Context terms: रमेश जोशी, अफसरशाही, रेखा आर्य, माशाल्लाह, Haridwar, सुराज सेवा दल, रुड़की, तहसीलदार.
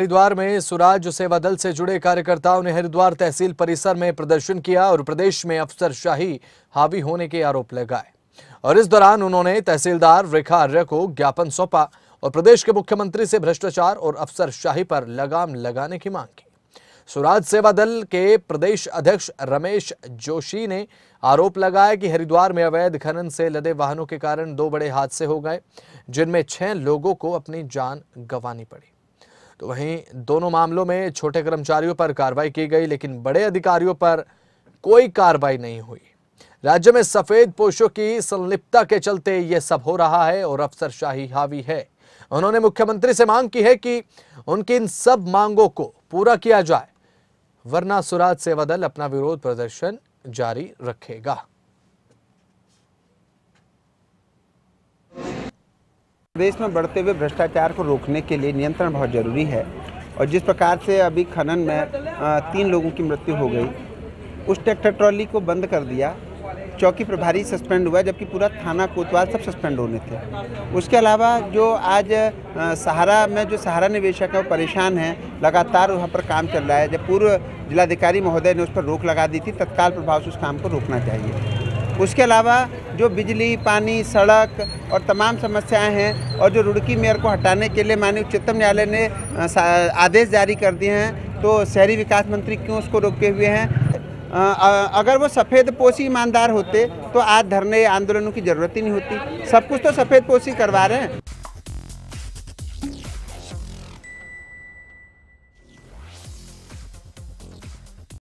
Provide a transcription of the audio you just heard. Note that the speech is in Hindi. हरिद्वार में सुराज सेवा दल से जुड़े कार्यकर्ताओं ने हरिद्वार तहसील परिसर में प्रदर्शन किया और प्रदेश में अफसरशाही हावी होने के आरोप लगाए और इस दौरान उन्होंने तहसीलदार रेखा आर्य को ज्ञापन सौंपा और प्रदेश के मुख्यमंत्री से भ्रष्टाचार और अफसरशाही पर लगाम लगाने की मांग की। सुराज सेवा दल के प्रदेश अध्यक्ष रमेश जोशी ने आरोप लगाया कि हरिद्वार में अवैध खनन से लदे वाहनों के कारण दो बड़े हादसे हो गए जिनमें 6 लोगों को अपनी जान गंवानी पड़ी। तो वहीं दोनों मामलों में छोटे कर्मचारियों पर कार्रवाई की गई लेकिन बड़े अधिकारियों पर कोई कार्रवाई नहीं हुई। राज्य में सफेद पोशों की संलिप्तता के चलते ये सब हो रहा है और अफसरशाही हावी है। उन्होंने मुख्यमंत्री से मांग की है कि उनकी इन सब मांगों को पूरा किया जाए वरना सुराज सेवा दल अपना विरोध प्रदर्शन जारी रखेगा। प्रदेश में बढ़ते हुए भ्रष्टाचार को रोकने के लिए नियंत्रण बहुत जरूरी है और जिस प्रकार से अभी खनन में 3 लोगों की मृत्यु हो गई, उस ट्रैक्टर ट्रॉली को बंद कर दिया, चौकी प्रभारी सस्पेंड हुआ जबकि पूरा थाना कोतवाल सब सस्पेंड होने थे। उसके अलावा जो आज सहारा में जो सहारा निवेशक है वो परेशान है, लगातार वहाँ पर काम चल रहा है। जब पूर्व जिलाधिकारी महोदय ने उस पर रोक लगा दी थी, तत्काल प्रभाव से उस काम को रोकना चाहिए। उसके अलावा जो बिजली, पानी, सड़क और तमाम समस्याएं हैं और जो रुड़की मेयर को हटाने के लिए माननीय उच्चतम न्यायालय ने आदेश जारी कर दिए हैं तो शहरी विकास मंत्री क्यों उसको रोके हुए हैं? अगर वो सफ़ेदपोशी ईमानदार होते तो आज धरने आंदोलनों की ज़रूरत ही नहीं होती। सब कुछ तो सफ़ेदपोशी करवा रहे हैं।